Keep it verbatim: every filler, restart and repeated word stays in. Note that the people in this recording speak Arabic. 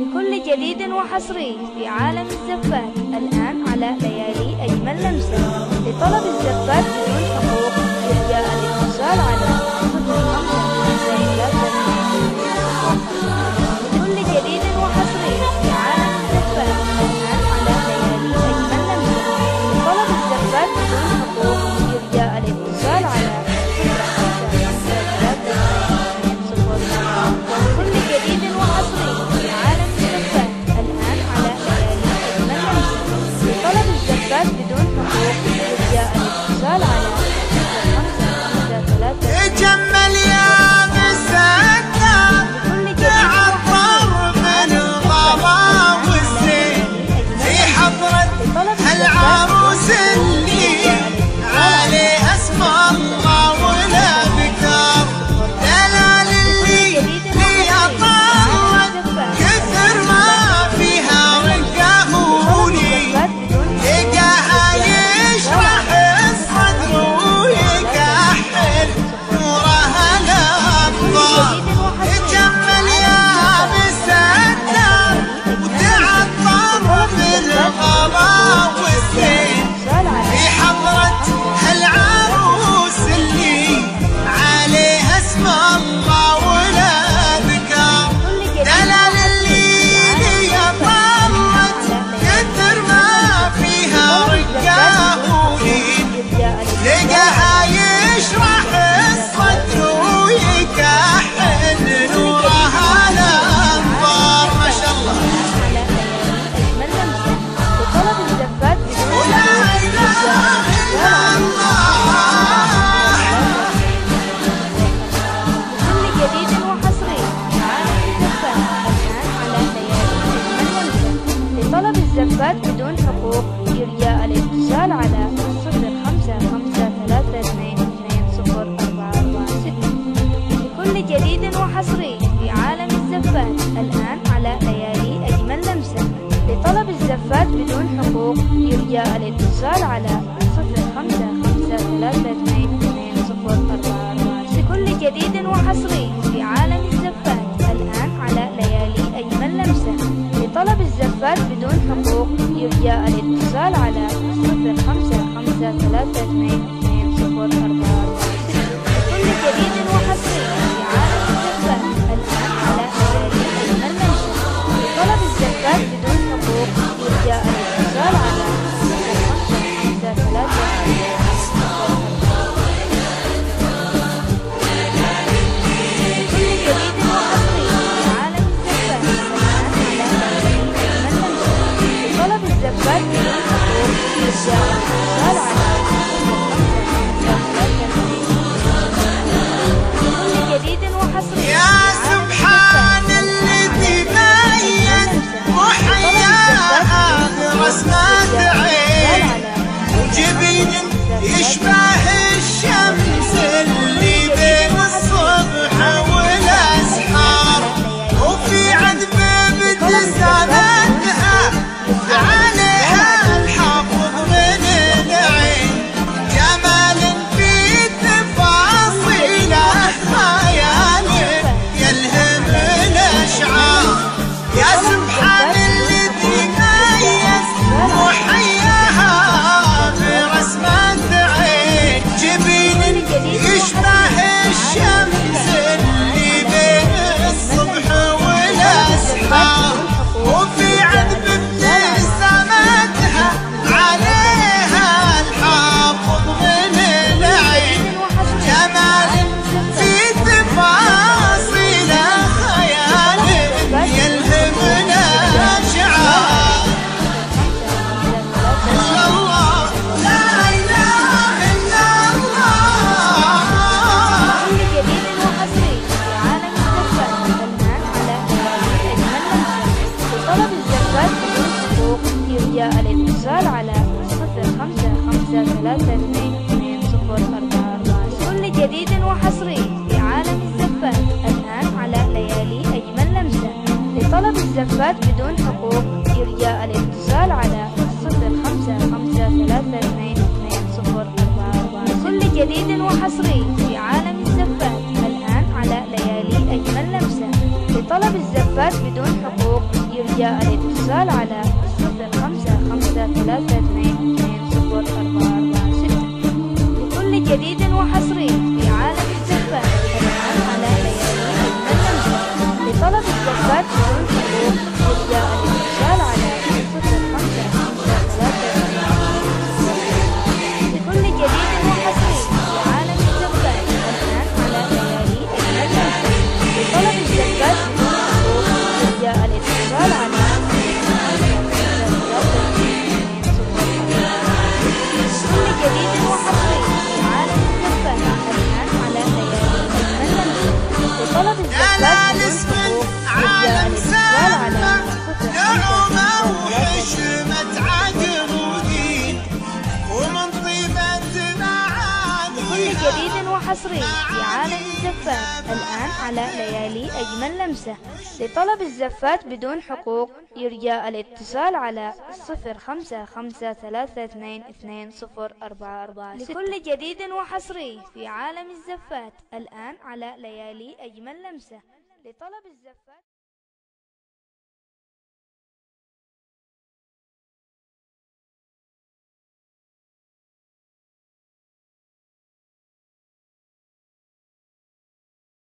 لكل جديد وحصري في عالم الزفات الآن على ليالي أجمل لمسة. لطلب الزفات بدون تفوق يرجى الاتصال على لكل جديد وحصري في عالم الزفات الآن على ليالي أجمل لمسة. لطلب الزفات بدون تفوق يرجى الاتصال على زفات بدون حقوق يرجى الاتصال على صفر خمسة خمسة ثلاثة اثنين اثنين صفر أربعة أربعة ستة. لكل جديد وحصري في عالم الزفات الآن على ليالي أجمل لمسة. لطلب الزفات بدون حقوق يرجى الاتصال على صفر خمسة خمسة ثلاثة اثنين اثنين صفر أربعة أربعة ستة. لكل جديد وحصري في عالم الزفات الآن على ليالي أجمل لمسة. لطلب الزفات بدون حقوق يرجى الاتصال على صفر خمسة خمسة ثلاثة اثنين اثنين صفر أربعة لكل جديد وحصري في عالم الزفات الآن على ليالي أجمل لمسة. لطلب الزفات بدون حقوق يرجى الاتصال على صفر خمسة خمسة ثلاثة اثنين الاتصال على صفر خمسة خمسة ثلاثة اثنين اثنين صفر أربعة أربعة. كل جديد وحصري في عالم الزفات الآن على ليالي أجمل لمسة. لطلب الزفات بدون حقوق يرجى الاتصال على صفر خمسة خمسة ثلاثة اثنين اثنين صفر أربعة أربعة. كل جديد وحصري في عالم الزفات الآن على ليالي أجمل لمسة. لطلب الزفات بدون حقوق يرجى الاتصال على صفر خمسة خمسة ثلاثة اثنين اثنين صفر أربعة أربعة ستة لكل جديد وحصري في عالم الزفاف. الحصول على بيانات المنزل لطلب الزفاف بدون شروط يرجى الاتصال على صفر خمسة خمسة ثلاثة اثنين اثنين لكل جديد وحصري في عالم الزفاف. الحصول على بيانات المنزل لطلب الزفاف بدون شروط يرجى الاتصال على جديد وحصري في عالم الزفات الآن على ليالي أجمل لمسة. لطلب الزفات بدون حقوق يرجى الاتصال على صفر خمسة خمسة ثلاثة اثنين اثنين صفر أربعة أربعة ستة لكل جديد وحصري في عالم الزفات الآن على ليالي أجمل لمسة. لطلب الزفات